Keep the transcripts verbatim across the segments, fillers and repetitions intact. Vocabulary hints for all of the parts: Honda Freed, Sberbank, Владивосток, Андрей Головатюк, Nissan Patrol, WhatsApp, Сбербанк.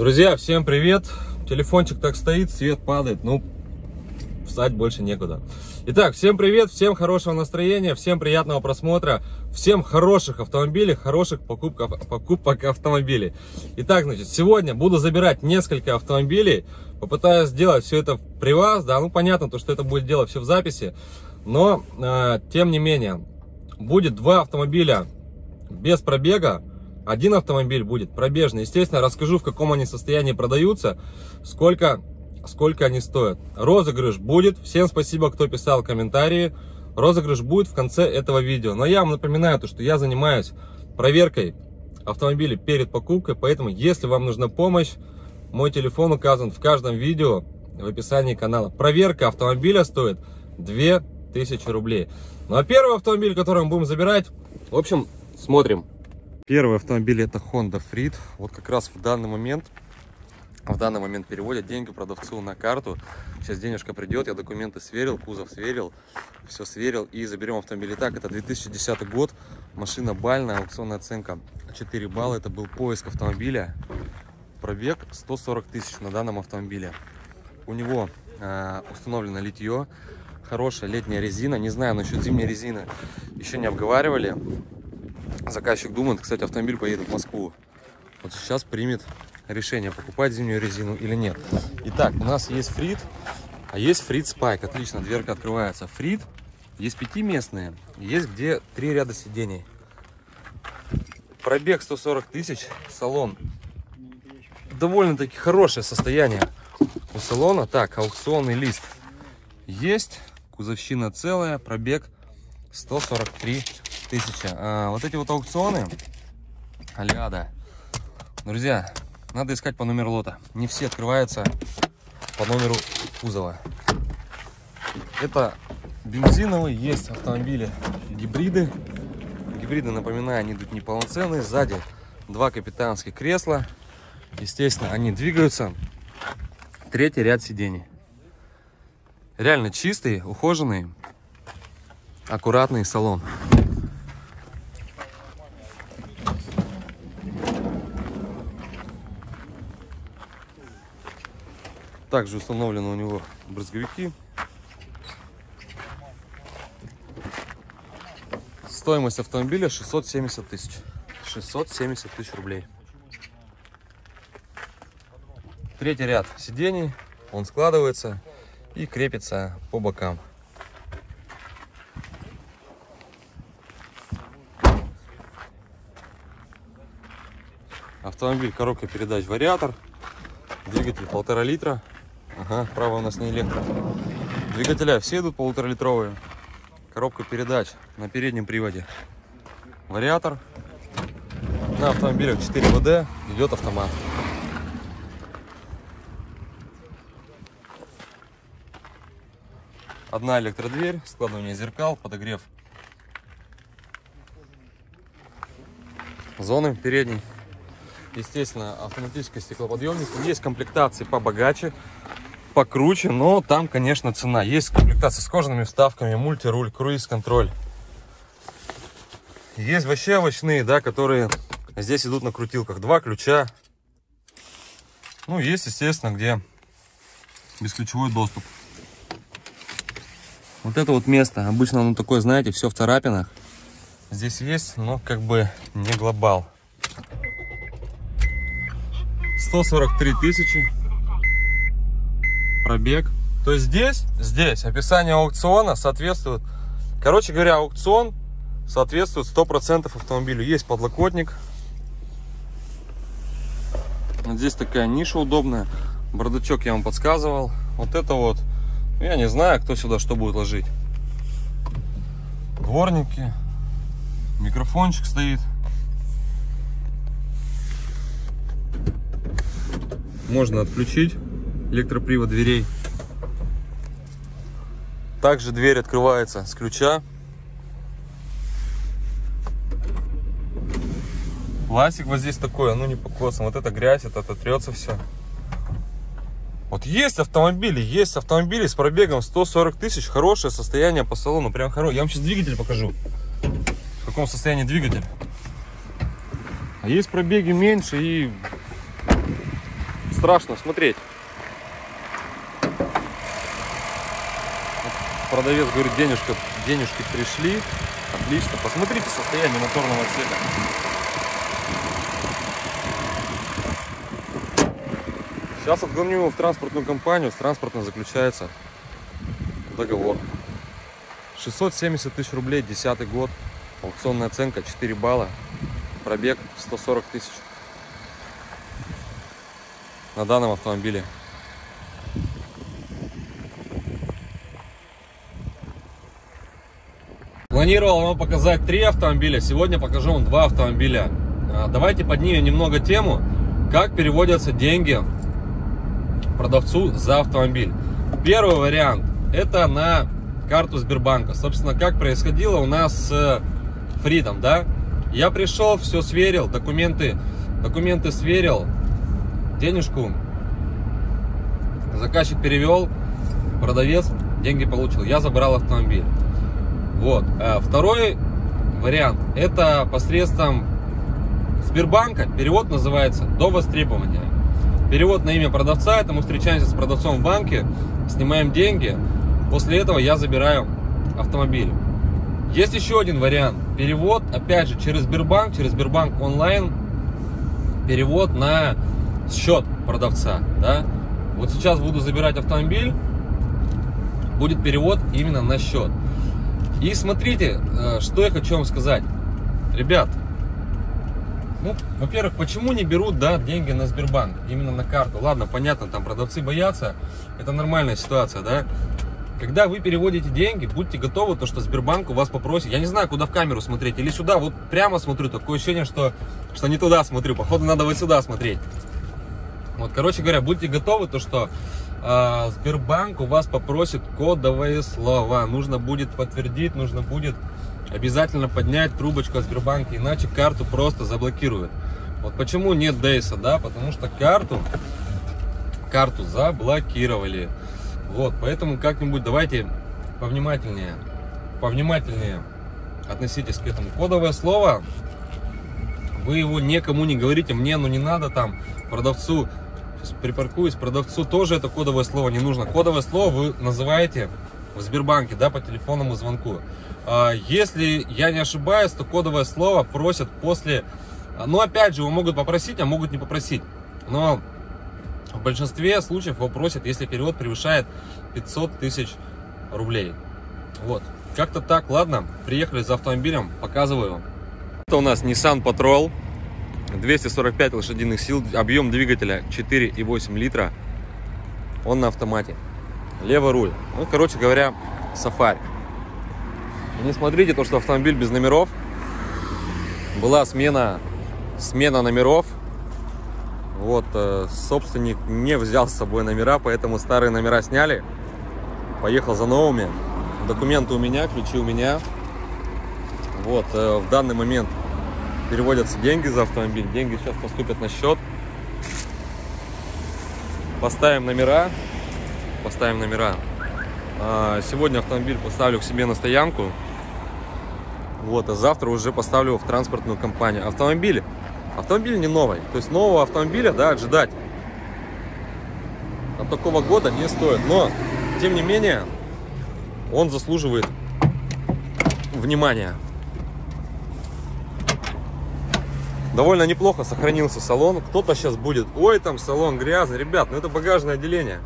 Друзья, всем привет. Телефончик так стоит, свет падает, ну встать больше некуда. Итак, всем привет, всем хорошего настроения, всем приятного просмотра, всем хороших автомобилей, хороших покупков, покупок автомобилей. Итак, значит, сегодня буду забирать несколько автомобилей, попытаюсь сделать все это при вас, да, ну понятно, то, что это будет дело все в записи, но э, тем не менее, будет два автомобиля без пробега, один автомобиль будет пробежный, естественно, расскажу, в каком они состоянии продаются, сколько... сколько они стоят. Розыгрыш будет. Всем спасибо, кто писал комментарии. Розыгрыш будет в конце этого видео. Но я вам напоминаю, то, что я занимаюсь проверкой автомобилей перед покупкой. Поэтому, если вам нужна помощь, мой телефон указан в каждом видео в описании канала. Проверка автомобиля стоит две тысячи рублей. Ну а первый автомобиль, который мы будем забирать, в общем, смотрим. Первый автомобиль — это Honda Freed. Вот как раз в данный момент... В данный момент переводят деньги продавцу на карту. Сейчас денежка придет, я документы сверил, кузов сверил, все сверил и заберем автомобиль. Итак, это две тысячи десятый год, машина бальная, аукционная оценка четыре балла. Это был поиск автомобиля, пробег сто сорок тысяч на данном автомобиле. У него э, установлено литье, хорошая летняя резина, не знаю насчет зимней резины, еще не обговаривали. Заказчик думает, кстати, автомобиль поедет в Москву. Вот сейчас примет решение, покупать зимнюю резину или нет. Итак, у нас есть Freed, а есть Freed Spike. Отлично, дверка открывается. Freed есть пятиместные, есть где три ряда сидений. Пробег сто сорок тысяч, салон довольно-таки хорошее состояние у салона. Так, аукционный лист есть, кузовщина целая, пробег сто сорок три тысячи. А вот эти вот аукционы, аляда, друзья, надо искать по номеру лота. Не все открываются по номеру кузова. Это бензиновые, есть автомобили гибриды. Гибриды, напоминаю, они идут неполноценные. Сзади два капитанских кресла. Естественно, они двигаются. Третий ряд сидений. Реально чистый, ухоженный, аккуратный салон. Также установлены у него брызговики. Стоимость автомобиля шестьсот семьдесят тысяч. шестьсот семьдесят тысяч рублей. Третий ряд сидений. Он складывается и крепится по бокам. Автомобиль, коробка передач, вариатор. Двигатель полтора литра. Ага, право у нас не электро. Двигателя все идут полуторалитровые. Коробка передач на переднем приводе. Вариатор. На автомобилях четыре вэ дэ идет автомат. Одна электродверь, складывание зеркал, подогрев зоны передней. Естественно, автоматический стеклоподъемник. Есть комплектации побогаче, покруче, но там, конечно, цена. Есть комплектация с кожаными вставками, мультируль, круиз-контроль. Есть вообще овощные, да, которые здесь идут на крутилках. Два ключа. Ну, есть, естественно, где бесключевой доступ. Вот это вот место. Обычно оно такое, знаете, все в царапинах. Здесь есть, но как бы не глобал. сто сорок три тысячи. Пробег. То есть здесь, здесь описание аукциона соответствует, короче говоря, аукцион соответствует сто процентов автомобилю. Есть подлокотник. Вот здесь такая ниша удобная. Бардачок я вам подсказывал. Вот это вот. Я не знаю, кто сюда что будет ложить. Дворники. Микрофончик стоит. Можно отключить электропривод дверей. Также дверь открывается с ключа. Ласик вот здесь такой, ну не покосан. Вот это грязь, это отрется все. Вот есть автомобили, есть автомобили с пробегом сто сорок тысяч. Хорошее состояние по салону, прям хорошее. Я вам сейчас двигатель покажу, в каком состоянии двигатель. А есть пробеги меньше и... страшно смотреть. Продавец говорит, денежка, денежки пришли. Отлично. Посмотрите состояние моторного отсека. Сейчас отгоню его в транспортную компанию. С транспортной заключается договор. шестьсот семьдесят тысяч рублей, десятый год. Аукционная оценка четыре балла. Пробег сто сорок тысяч. На данном автомобиле. Планировал вам показать три автомобиля, сегодня покажу вам два автомобиля. Давайте поднимем немного тему, как переводятся деньги продавцу за автомобиль. Первый вариант – это на карту Сбербанка. Собственно, как происходило у нас с Фридом, да? Я пришел, все сверил, документы, документы сверил, денежку заказчик перевел, продавец деньги получил, я забрал автомобиль. Вот. Второй вариант – это посредством Сбербанка. Перевод называется «До востребования». Перевод на имя продавца – это мы встречаемся с продавцом в банке, снимаем деньги. После этого я забираю автомобиль. Есть еще один вариант. Перевод, опять же, через Сбербанк, через Сбербанк онлайн. Перевод на счет продавца. Да? Вот сейчас буду забирать автомобиль. Будет перевод именно на счет. И смотрите, что я хочу вам сказать. Ребят, ну, во-первых, почему не берут, да, деньги на Сбербанк, именно на карту? Ладно, понятно, там продавцы боятся, это нормальная ситуация, да? Когда вы переводите деньги, будьте готовы, то, что Сбербанк у вас попросит. Я не знаю, куда в камеру смотреть, или сюда, вот прямо смотрю, такое ощущение, что, что не туда смотрю, походу надо вот сюда смотреть. Вот, короче говоря, будьте готовы, то, что... Сбербанк у вас попросит кодовые слова. Нужно будет подтвердить, нужно будет обязательно поднять трубочку от Сбербанка, иначе карту просто заблокируют. Вот почему нет Дейса, да? Потому что карту, карту заблокировали. Вот, поэтому как-нибудь давайте повнимательнее, повнимательнее относитесь к этому. Кодовое слово, вы его никому не говорите. Мне, ну не надо там продавцу... Припаркуюсь, продавцу тоже это кодовое слово не нужно. Кодовое слово вы называете в Сбербанке, да, по телефонному звонку. Если я не ошибаюсь, то кодовое слово просят после... Ну, опять же, его могут попросить, а могут не попросить. Но в большинстве случаев его просят, если перевод превышает пятьсот тысяч рублей. Вот. Как-то так, ладно. Приехали за автомобилем, показываю вам. Это у нас Nissan Patrol. двести сорок пять лошадиных сил, объем двигателя четыре и восемь литра, он на автомате, левый руль, ну, короче говоря, сафари. Не смотрите то, что автомобиль без номеров, была смена, смена номеров, вот, собственник не взял с собой номера, поэтому старые номера сняли, поехал за новыми, документы у меня, ключи у меня, вот, в данный момент переводятся деньги за автомобиль. Деньги сейчас поступят на счет. Поставим номера. Поставим номера. Сегодня автомобиль поставлю к себе на стоянку. Вот, а завтра уже поставлю в транспортную компанию. Автомобиль. Автомобиль не новый. То есть нового автомобиля, да, ожидать от такого года не стоит. Но, тем не менее, он заслуживает внимания. Довольно неплохо сохранился салон. Кто-то сейчас будет: ой, там салон грязный. Ребят, ну это багажное отделение.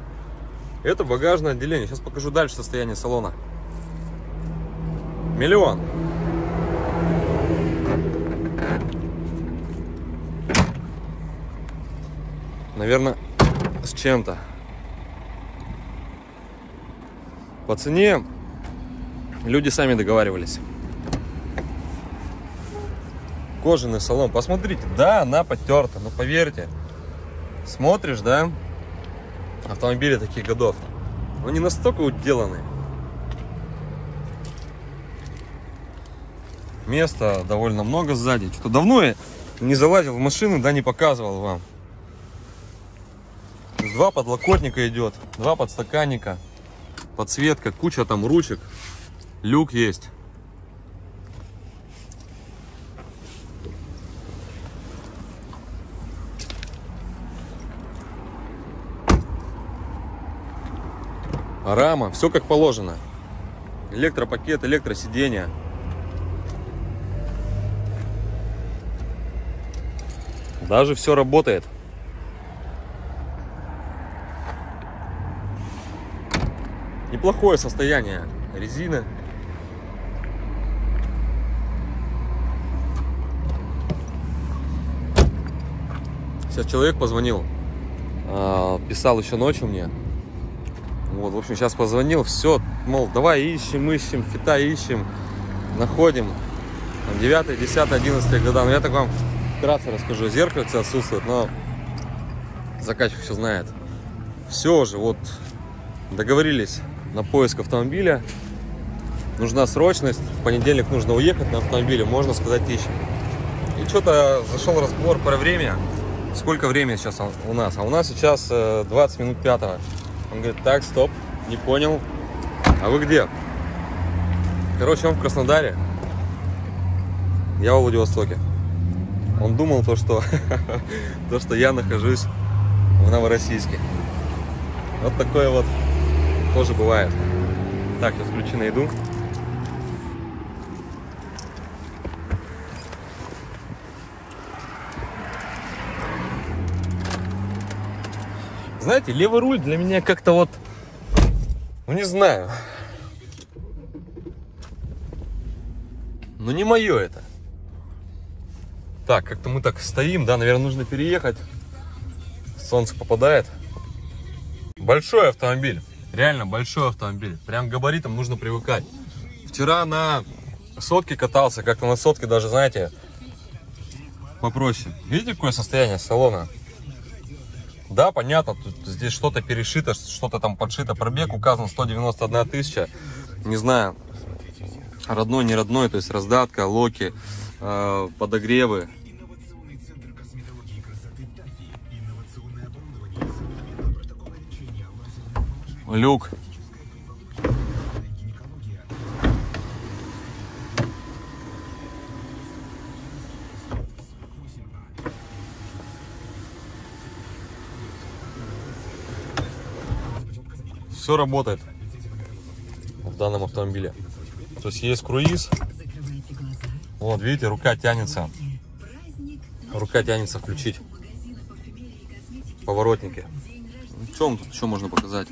Это багажное отделение. Сейчас покажу дальше состояние салона. Миллион. Наверное, с чем-то. По цене люди сами договаривались. Кожаный салон, посмотрите, да, она потерта, но поверьте, смотришь, да, автомобили таких годов, но не настолько уделаны. Места довольно много сзади, что давно я не залазил в машину, да, не показывал вам. Два подлокотника идет, два подстаканника, подсветка, куча там ручек, люк есть. рама, все как положено. Электропакет, электросиденье. Даже все работает. Неплохое состояние резины. Сейчас человек позвонил, писал еще ночью мне. Вот, в общем, сейчас позвонил, все, мол, давай ищем, ищем, фита ищем, находим. девятый, десятый, одиннадцатый года. Но я так вам вкратце расскажу. Зеркальце отсутствует, но заказчик все знает. Все уже, вот, договорились на поиск автомобиля. Нужна срочность, в понедельник нужно уехать на автомобиле, можно сказать, ищем. И что-то зашел разговор про время. Сколько времени сейчас у нас? А у нас сейчас двадцать минут пятого. Он говорит, так, стоп, не понял. А вы где? Короче, он в Краснодаре. Я во Владивостоке. Он думал то, что, то, что я нахожусь в Новороссийске. Вот такое вот тоже бывает. Так, сейчас ключи найду. Знаете, левый руль для меня как-то вот, ну не знаю, ну не мое это. Так, как-то мы так стоим, да, наверное, нужно переехать. Солнце попадает. Большой автомобиль, реально большой автомобиль, прям габаритам нужно привыкать. Вчера на сотке катался, как-то на сотке даже, знаете, попроще. Видите, какое состояние салона? Да, понятно, тут здесь что-то перешито, что-то там подшито. Пробег указан сто девяносто одна тысяча. Не знаю, родной, не родной, то есть раздатка, локи, э, подогревы. Люк. Все работает в данном автомобиле. То есть есть круиз. Вот, видите, рука тянется. Рука тянется включить. Поворотники. В чем тут еще можно показать?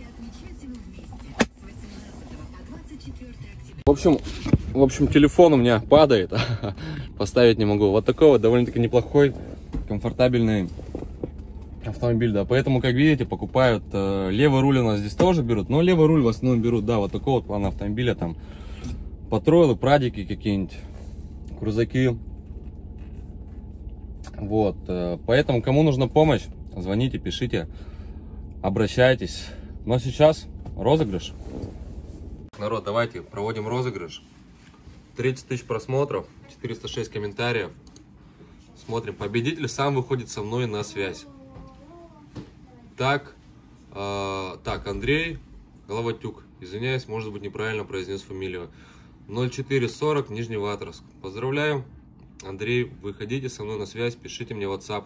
В общем, в общем, телефон у меня падает. Поставить не могу. Вот такой вот довольно-таки неплохой, комфортабельный автомобиль, да, поэтому, как видите, покупают, э, левый руль у нас здесь тоже берут, но левый руль в основном берут, да, вот такого вот плана автомобиля, там, патройлы, прадики какие-нибудь, крузаки, вот, э, поэтому, кому нужна помощь, звоните, пишите, обращайтесь, но сейчас розыгрыш. Народ, давайте проводим розыгрыш, тридцать тысяч просмотров, четыреста шесть комментариев, смотрим, победитель сам выходит со мной на связь. Так, э, так, Андрей Головатюк, извиняюсь, может быть, неправильно произнес фамилию. ноль четыре сорок, Нижневартовск. Поздравляю, Андрей, выходите со мной на связь, пишите мне в WhatsApp.